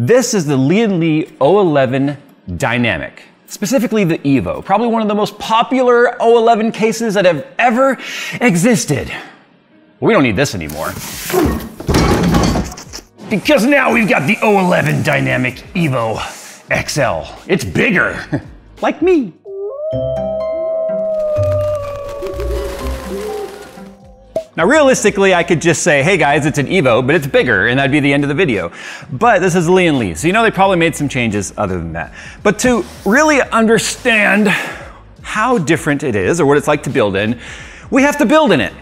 This is the Lian Li O11 Dynamic, specifically the Evo, probably one of the most popular O11 cases that have ever existed. We don't need this anymore, because now we've got the O11 Dynamic Evo XL. It's bigger, like me. Now, realistically, I could just say, hey guys, it's an Evo, but it's bigger, and that'd be the end of the video. But this is Lian Li, so you know they probably made some changes other than that. But to really understand how different it is, or what it's like to build in, we have to build in it.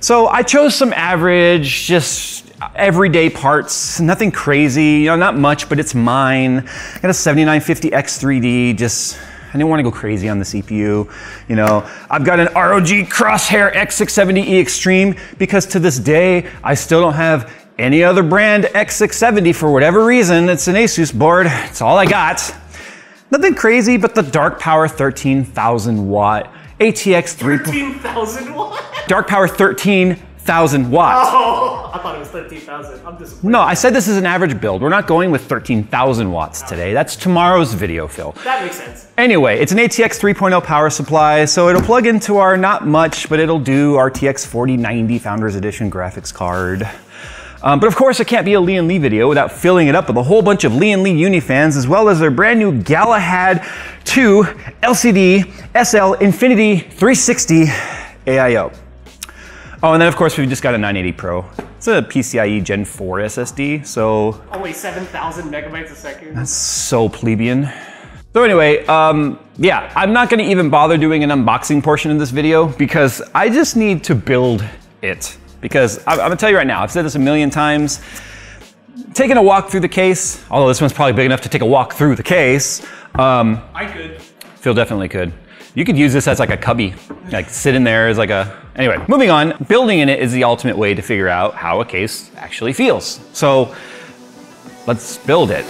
So I chose some average, just everyday parts, nothing crazy, you know, not much, but it's mine. I got a 7950 X3D, just, I didn't want to go crazy on the CPU, you know. I've got an ROG Crosshair X670E Extreme, because to this day, I still don't have any other brand X670 for whatever reason. It's an ASUS board, it's all I got. Nothing crazy, but the Dark Power 13,000 watt ATX 3.0. 13,000 watt? Dark Power 13,000 watts. Oh, I thought it was 13,000. I'm disappointed. No, I said this is an average build. We're not going with 13,000 watts today. That's tomorrow's video, Phil. That makes sense. Anyway, it's an ATX 3.0 power supply, so it'll plug into our not much, but it'll do RTX 4090 Founders Edition graphics card. But of course, it can't be a Lian Li video without filling it up with a whole bunch of Lian Li UniFans, as well as their brand new Galahad 2 LCD SL Infinity 360 AIO. Oh, and then of course we've just got a 980 Pro. It's a PCIe Gen 4 SSD, so... Only 7,000 megabytes a second. That's so plebeian. So anyway, yeah, I'm not gonna even bother doing an unboxing portion of this video because I just need to build it. Because I'm gonna tell you right now, I've said this a million times, taking a walk through the case, although this one's probably big enough to take a walk through the case. I could. Phil definitely could. You could use this as like a cubby, like sit in there as like a, anyway, moving on. Building in it is the ultimate way to figure out how a case actually feels. So let's build it.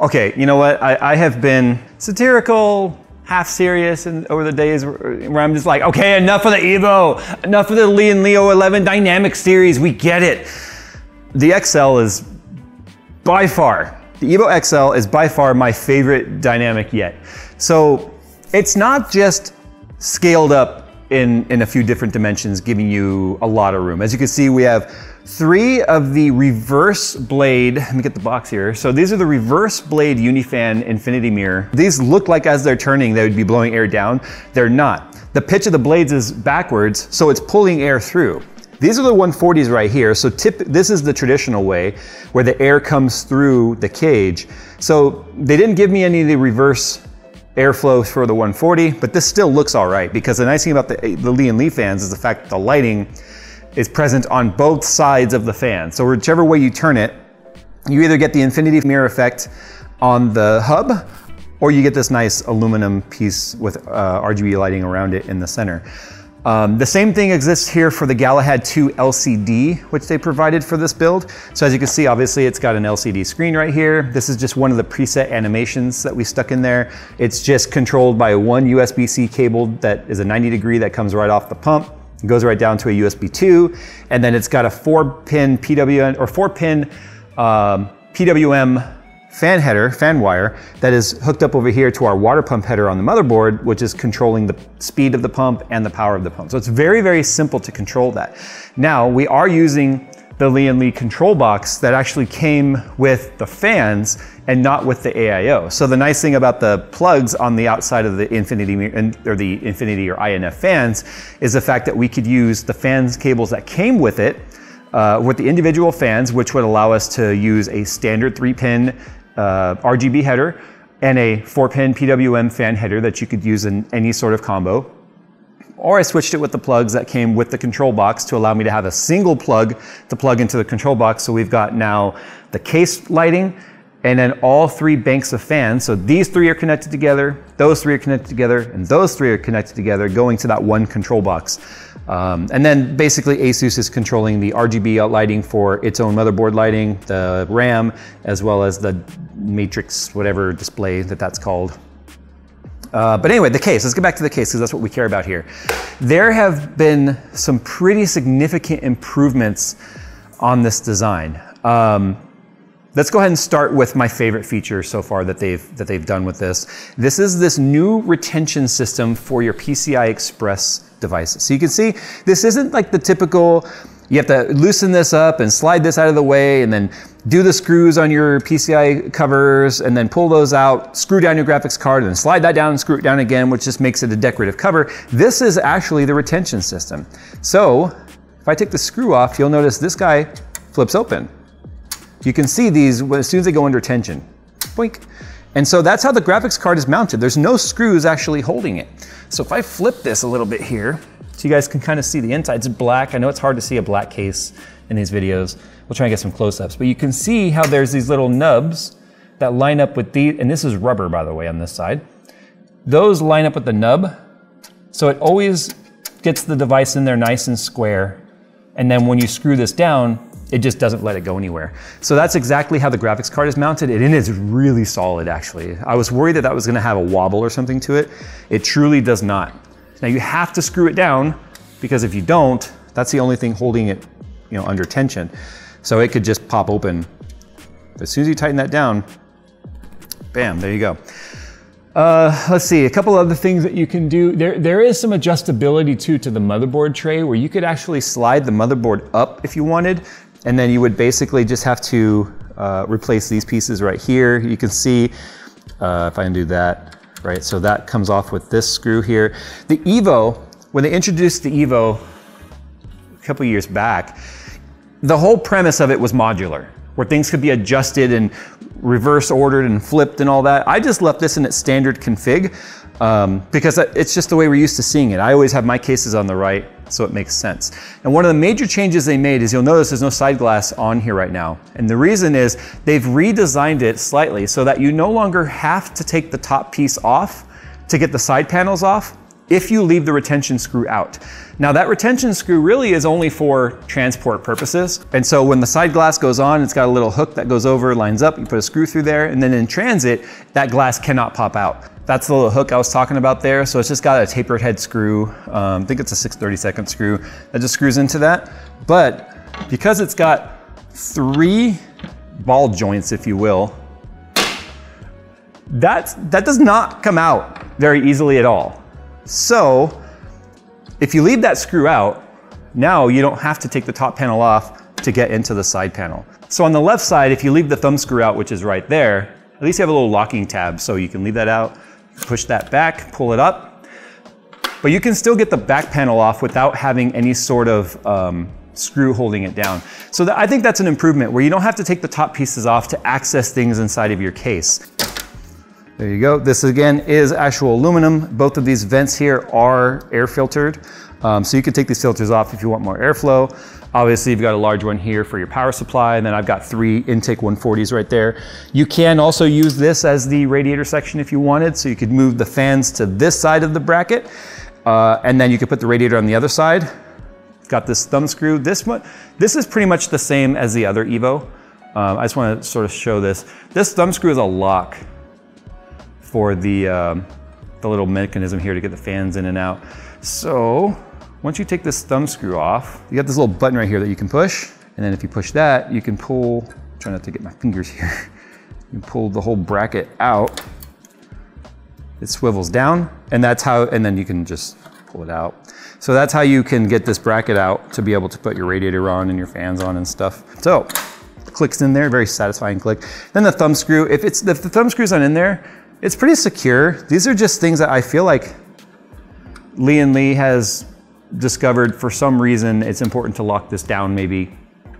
Okay, you know what? I have been satirical, half serious, and over the days where I'm just like, okay, enough of the Evo, enough of the Lian Li O11 Dynamic series, we get it. The XL is by far, the Evo XL is by far my favorite Dynamic yet. So it's not just scaled up in a few different dimensions, giving you a lot of room. As you can see, we have three of the reverse blade, let me get the box here. So these are the reverse blade UniFan Infinity mirror. These look like as they're turning, they would be blowing air down. They're not. The pitch of the blades is backwards, so it's pulling air through. These are the 140s right here. So this is the traditional way where the air comes through the cage. So they didn't give me any of the reverse airflow for the 140, but this still looks all right because the nice thing about the Lian Li fans is the fact that the lighting is present on both sides of the fan. So whichever way you turn it, you either get the infinity mirror effect on the hub, or you get this nice aluminum piece with RGB lighting around it in the center. The same thing exists here for the Galahad 2 LCD, which they provided for this build. So as you can see, obviously it's got an LCD screen right here. This is just one of the preset animations that we stuck in there. It's just controlled by one USB-C cable that is a 90-degree that comes right off the pump. It goes right down to a USB 2, and then it's got a 4-pin PWM, or 4-pin PWM fan header, fan wire, that is hooked up over here to our water pump header on the motherboard, which is controlling the speed of the pump and the power of the pump. So it's very, very simple to control that. Now, we are using the Lian Li control box that actually came with the fans and not with the AIO. So the nice thing about the plugs on the outside of the Infinity or INF fans is the fact that we could use the fans cables that came with it, with the individual fans, which would allow us to use a standard 3-pin RGB header and a 4-pin PWM fan header that you could use in any sort of combo. Or I switched it with the plugs that came with the control box to allow me to have a single plug to plug into the control box. So we've got now the case lighting and then all three banks of fans. So these three are connected together, those three are connected together, and those three are connected together, going to that one control box. And then basically ASUS is controlling the RGB outlighting for its own motherboard lighting, the RAM, as well as the matrix, whatever display that's called. But anyway, the case, let's get back to the case because that's what we care about here. There have been some pretty significant improvements on this design. Let's go ahead and start with my favorite feature so far that they've done with this. This is this new retention system for your PCI Express devices. So you can see this isn't like the typical, you have to loosen this up and slide this out of the way and then do the screws on your PCI covers and then pull those out, screw down your graphics card and then slide that down and screw it down again, which just makes it a decorative cover. This is actually the retention system. So if I take the screw off, you'll notice this guy flips open. You can see these as soon as they go under tension. Boink. And so that's how the graphics card is mounted. There's no screws actually holding it. So if I flip this a little bit here, so you guys can kind of see the inside, it's black. I know it's hard to see a black case in these videos. We'll try and get some close-ups, but you can see how there's these little nubs that line up with these, and this is rubber, by the way, on this side. Those line up with the nub, so it always gets the device in there nice and square, and then when you screw this down, it just doesn't let it go anywhere. So that's exactly how the graphics card is mounted. It is really solid, actually. I was worried that that was gonna have a wobble or something to it. It truly does not. Now you have to screw it down because if you don't, that's the only thing holding it, you know, under tension. So it could just pop open. But as soon as you tighten that down, bam, there you go. Let's see, a couple other things that you can do. There is some adjustability too to the motherboard tray where you could actually slide the motherboard up if you wanted. And then you would basically just have to replace these pieces right here. You can see, if I undo that, right? So that comes off with this screw here. The Evo, when they introduced the Evo a couple years back, the whole premise of it was modular, where things could be adjusted and reverse ordered and flipped and all that. I just left this in its standard config because it's just the way we're used to seeing it. I always have my cases on the right, so it makes sense. And one of the major changes they made is you'll notice there's no side glass on here right now. And the reason is they've redesigned it slightly so that you no longer have to take the top piece off to get the side panels off. if you leave the retention screw out. Now that retention screw really is only for transport purposes. And so when the side glass goes on, it's got a little hook that goes over, lines up, you put a screw through there, and then in transit, that glass cannot pop out. That's the little hook I was talking about there. So it's just got a tapered head screw. I think it's a 6/32 screw that just screws into that. But because it's got three ball joints, if you will, that does not come out very easily at all. So if you leave that screw out, now you don't have to take the top panel off to get into the side panel. So on the left side, if you leave the thumb screw out, which is right there, at least you have a little locking tab. So you can leave that out, push that back, pull it up, but you can still get the back panel off without having any sort of screw holding it down. So I think that's an improvement where you don't have to take the top pieces off to access things inside of your case. There you go. This again is actual aluminum. Both of these vents here are air filtered. So you can take these filters off if you want more airflow. Obviously you've got a large one here for your power supply, and then I've got three intake 140s right there. You can also use this as the radiator section if you wanted. So you could move the fans to this side of the bracket, and then you could put the radiator on the other side. Got this thumb screw. This is pretty much the same as the other Evo. I just want to sort of show this. This thumb screw is a lock for the little mechanism here to get the fans in and out. So once you take this thumb screw off, you got this little button right here that you can push. And then if you push that, you can pull, try not to get my fingers here. You can pull the whole bracket out. It swivels down, and that's how, and then you can just pull it out. So that's how you can get this bracket out to be able to put your radiator on and your fans on and stuff. So clicks in there, very satisfying click. Then the thumb screw, if the thumb screw's not in there, it's pretty secure. These are just things that I feel like Lian Li has discovered for some reason. It's important to lock this down maybe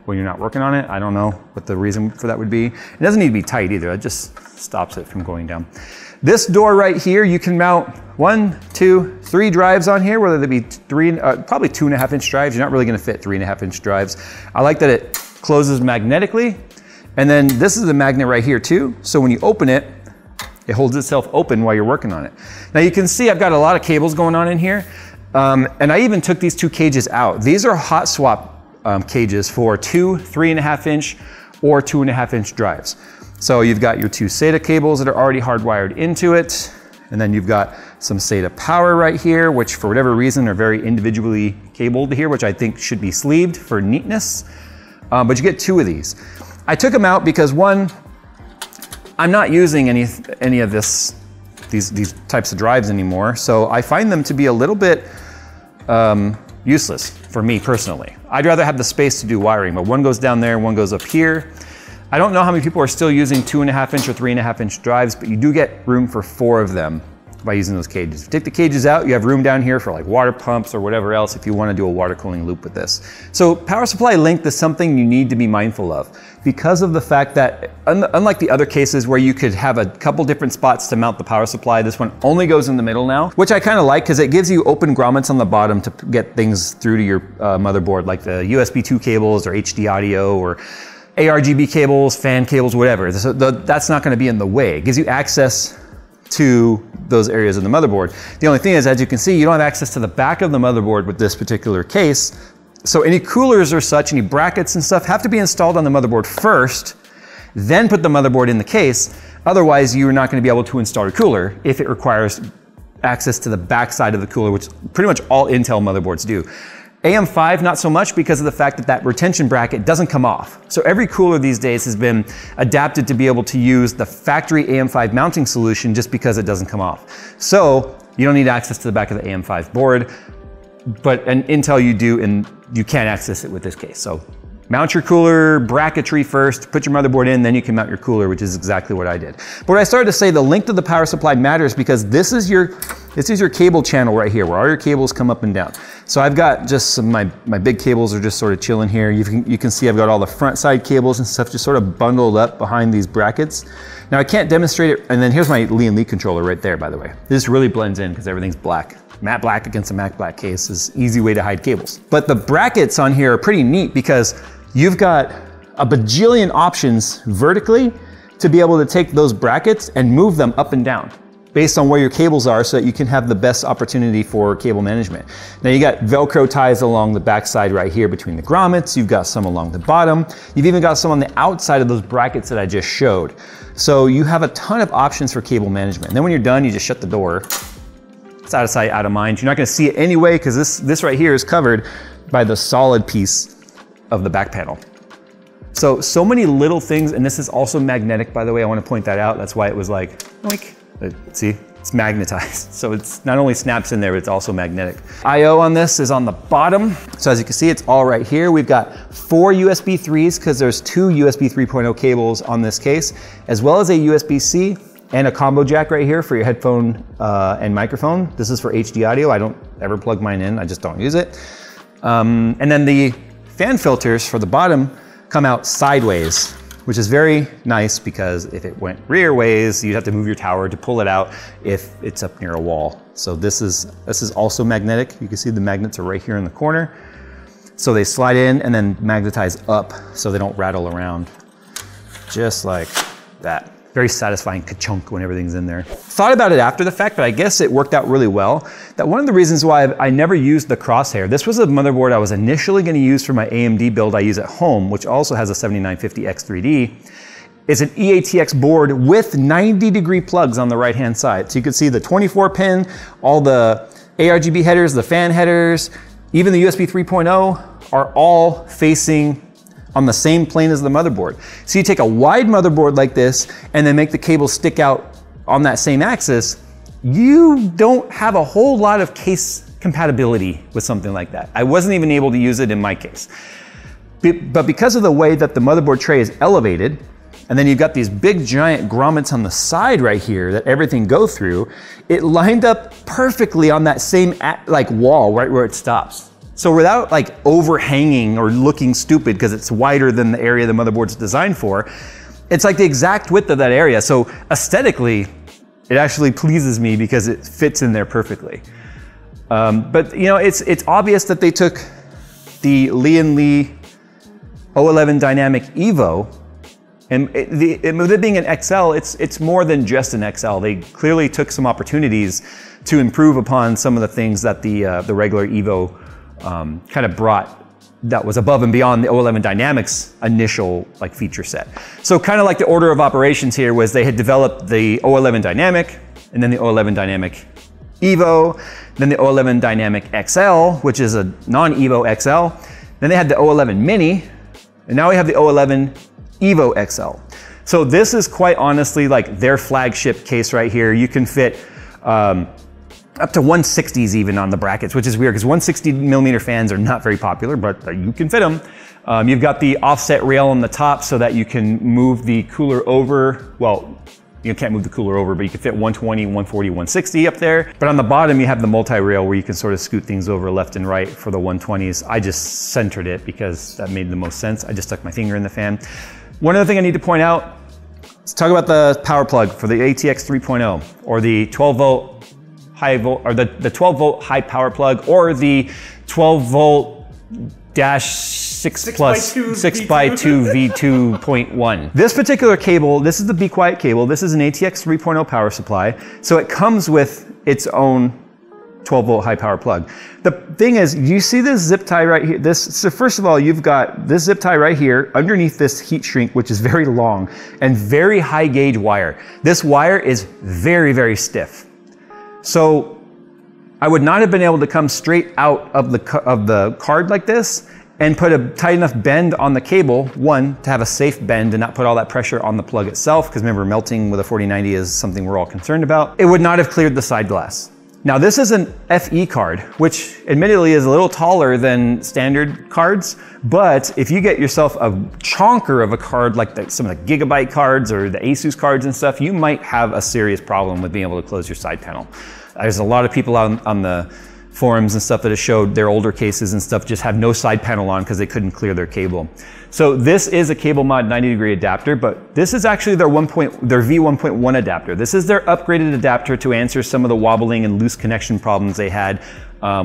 when you're not working on it. I don't know what the reason for that would be. It doesn't need to be tight either. It just stops it from going down. This door right here, you can mount 1, 2, 3 drives on here, whether they be probably 2.5-inch drives. You're not really gonna fit 3.5-inch drives. I like that it closes magnetically. And then this is the magnet right here too. So when you open it, it holds itself open while you're working on it. Now you can see I've got a lot of cables going on in here. And I even took these two cages out. These are hot swap cages for 2 3.5-inch or 2.5-inch drives. So you've got your two SATA cables that are already hardwired into it. And then you've got some SATA power right here, which for whatever reason are very individually cabled here, which I think should be sleeved for neatness. But you get two of these. I took them out because one, I'm not using any of these types of drives anymore, so I find them to be a little bit useless for me personally. I'd rather have the space to do wiring, but one goes down there, one goes up here. I don't know how many people are still using 2.5-inch or 3.5-inch drives, but you do get room for 4 of them by using those cages. If you take the cages out, you have room down here for like water pumps or whatever else if you want to do a water cooling loop with this. So power supply length is something you need to be mindful of because of the fact that unlike the other cases where you could have a couple different spots to mount the power supply, this one only goes in the middle now, which I kind of like because it gives you open grommets on the bottom to get things through to your motherboard, like the USB 2 cables or HD audio or ARGB cables, fan cables, whatever. So that's not going to be in the way. It gives you access to those areas of the motherboard. The only thing is, as you can see, you don't have access to the back of the motherboard with this particular case. So any coolers or such, any brackets and stuff have to be installed on the motherboard first, then put the motherboard in the case. Otherwise, you're not gonna be able to install a cooler if it requires access to the backside of the cooler, which pretty much all Intel motherboards do. AM5, not so much because of the fact that retention bracket doesn't come off. So every cooler these days has been adapted to be able to use the factory AM5 mounting solution just because it doesn't come off. So you don't need access to the back of the AM5 board, but an Intel you do, and you can access it with this case. So mount your cooler bracketry first, put your motherboard in, then you can mount your cooler, which is exactly what I did. But what I started to say, the length of the power supply matters because this is your cable channel right here, where all your cables come up and down. So I've got just some, my big cables are just sort of chilling here. You can see I've got all the front side cables and stuff just sort of bundled up behind these brackets. Now I can't demonstrate it, and then here's my Lian Li controller right there, by the way. This really blends in because everything's black. Matte black against a matte black case is an easy way to hide cables. But the brackets on here are pretty neat because you've got a bajillion options vertically to be able to take those brackets and move them up and down. based on where your cables are so that you can have the best opportunity for cable management. Now you got Velcro ties along the backside right here between the grommets. You've got some along the bottom. You've even got some on the outside of those brackets that I just showed. So you have a ton of options for cable management. And then when you're done, you just shut the door. It's out of sight, out of mind. You're not gonna see it anyway because this right here is covered by the solid piece of the back panel. So many little things, and this is also magnetic, by the way. I wanna point that out. That's why it was like, oink. See, it's magnetized. So it's not only snaps in there, but it's also magnetic. IO on this is on the bottom. So as you can see, it's all right here. We've got 4 USB 3s because there's 2 USB 3.0 cables on this case, as well as a USB-C and a combo jack right here for your headphone and microphone. This is for HD audio. I don't ever plug mine in. I just don't use it. And then the fan filters for the bottom come out sideways, which is very nice because if it went rear ways, you'd have to move your tower to pull it out if it's up near a wall. So this is also magnetic. You can see the magnets are right here in the corner. So they slide in and then magnetize up so they don't rattle around. Just like that. Very satisfying ka-chunk when everything's in there. Thought about it after the fact, but I guess it worked out really well. That one of the reasons why I never used the Crosshair. This was a motherboard I was initially gonna use for my AMD build I use at home, which also has a 7950 X3D. It's an EATX board with 90-degree plugs on the right-hand side. So you can see the 24-pin, all the ARGB headers, the fan headers, even the USB 3.0 are all facing on the same plane as the motherboard. So you take a wide motherboard like this and then make the cable stick out on that same axis, you don't have a whole lot of case compatibility with something like that. I wasn't even able to use it in my case. But because of the way that the motherboard tray is elevated, and then you've got these big giant grommets on the side right here that everything goes through, it lined up perfectly on that same like wall right where it stops. So without like overhanging or looking stupid because it's wider than the area the motherboard's designed for, it's like the exact width of that area. So aesthetically, it actually pleases me because it fits in there perfectly. But you know, it's obvious that they took the Lian Li O11 Dynamic Evo, and with it being an XL, it's more than just an XL. They clearly took some opportunities to improve upon some of the things that the regular Evo kind of brought that was above and beyond the O11 Dynamic's initial like feature set. So kind of like the order of operations here was they had developed the O11 Dynamic and then the O11 Dynamic Evo, then the O11 Dynamic XL, which is a non-Evo XL. Then they had the O11 Mini, and now we have the O11 Evo XL. So this is quite honestly like their flagship case right here. You can fit up to 160s even on the brackets, which is weird because 160 millimeter fans are not very popular, but you can fit them. You've got the offset rail on the top so that you can move the cooler over. Well, you can't move the cooler over, but you can fit 120, 140, 160 up there. But on the bottom, you have the multi-rail where you can sort of scoot things over left and right for the 120s. I just centered it because that made the most sense. I just stuck my finger in the fan. One other thing I need to point out, let's talk about the power plug for the ATX 3.0 or the 12-volt high volt, or the 12 volt high power plug, or the 12 volt dash 6x2 V2.1. This particular cable, this is the Be Quiet cable. This is an ATX 3.0 power supply. So it comes with its own 12 volt high power plug. The thing is, you see this zip tie right here. So first of all, you've got this zip tie right here underneath this heat shrink, which is very long and very high gauge wire. This wire is very, very stiff. So I would not have been able to come straight out of the card like this and put a tight enough bend on the cable, one, to have a safe bend and not put all that pressure on the plug itself, because remember, melting with a 4090 is something we're all concerned about. It would not have cleared the side glass. Now this is an FE card, which admittedly is a little taller than standard cards, but if you get yourself a chonker of a card like some of the Gigabyte cards or the ASUS cards and stuff, you might have a serious problem with being able to close your side panel. There's a lot of people on the forums and stuff that have showed their older cases and stuff just have no side panel on because they couldn't clear their cable. So this is a CableMod 90-degree adapter, but this is actually their V1.1 adapter. This is their upgraded adapter to answer some of the wobbling and loose connection problems they had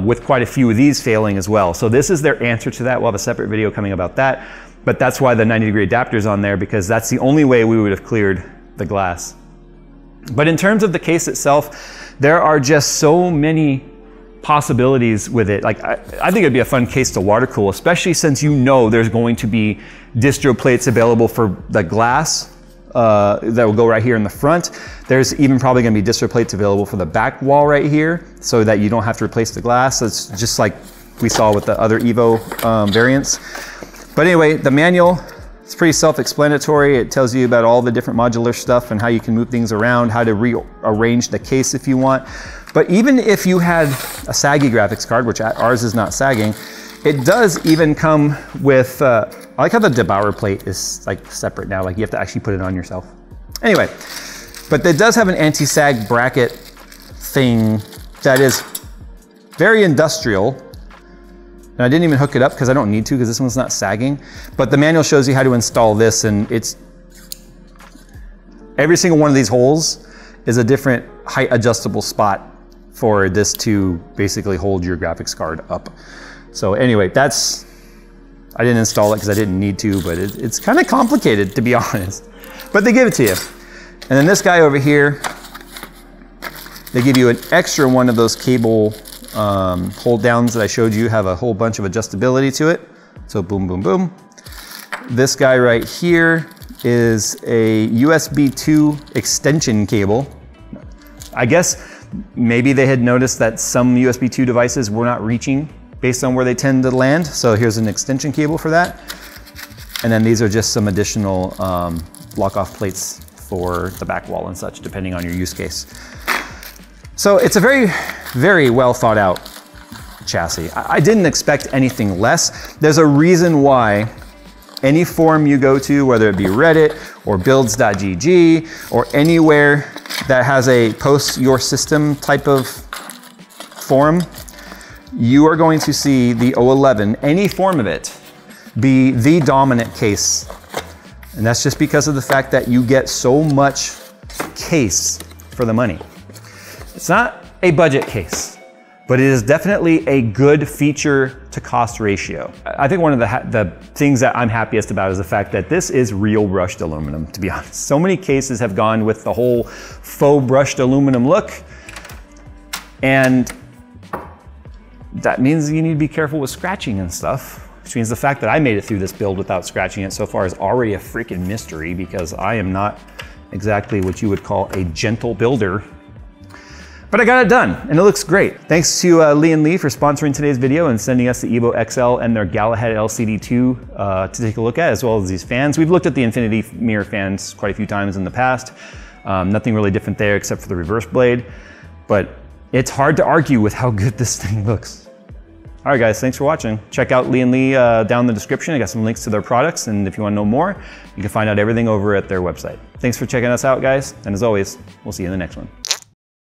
with quite a few of these failing as well. So this is their answer to that. We'll have a separate video coming about that, but that's why the 90-degree adapter is on there, because that's the only way we would have cleared the glass. But in terms of the case itself, there are just so many possibilities with it. Like, I think it'd be a fun case to water cool, especially since you know there's going to be distro plates available for the glass that will go right here in the front. There's even probably gonna be distro plates available for the back wall right here so that you don't have to replace the glass. It's just like we saw with the other Evo variants. But anyway, the manual, it's pretty self-explanatory. It tells you about all the different modular stuff and how you can move things around, how to rearrange the case if you want. But even if you had a saggy graphics card, which ours is not sagging, it does even come with, I like how the debauer plate is like separate now, like you have to actually put it on yourself. Anyway, but it does have an anti-sag bracket thing that is very industrial. And I didn't even hook it up because I don't need to because this one's not sagging. But the manual shows you how to install this, and it's, every single one of these holes is a different height adjustable spot for this to basically hold your graphics card up. So anyway, that's, I didn't install it because I didn't need to, but it's kind of complicated, to be honest. But they give it to you. And then this guy over here, they give you an extra one of those cable hold downs that I showed you, have a whole bunch of adjustability to it. So boom, boom, boom. This guy right here is a USB 2 extension cable. I guess maybe they had noticed that some USB 2 devices were not reaching based on where they tend to land. So here's an extension cable for that. And then these are just some additional block off plates for the back wall and such, depending on your use case. So it's a very, very well thought out chassis. I didn't expect anything less. There's a reason why any forum you go to, whether it be Reddit or builds.gg or anywhere that has a post your system type of forum, you are going to see the O11, any form of it, be the dominant case. And that's just because of the fact that you get so much case for the money. It's not a budget case, but it is definitely a good feature to cost ratio. I think one of the things that I'm happiest about is the fact that this is real brushed aluminum, to be honest. So many cases have gone with the whole faux brushed aluminum look, and that means you need to be careful with scratching and stuff, which means the fact that I made it through this build without scratching it so far is already a freaking mystery, because I am not exactly what you would call a gentle builder. But I got it done, and it looks great. Thanks to Lian Li for sponsoring today's video and sending us the Evo XL and their Galahad LCD2 to take a look at, as well as these fans. We've looked at the Infinity Mirror fans quite a few times in the past. Nothing really different there except for the reverse blade, but it's hard to argue with how good this thing looks. All right, guys, thanks for watching. Check out Lian Li down in the description. I got some links to their products, and if you want to know more, you can find out everything over at their website. Thanks for checking us out, guys, and as always, we'll see you in the next one.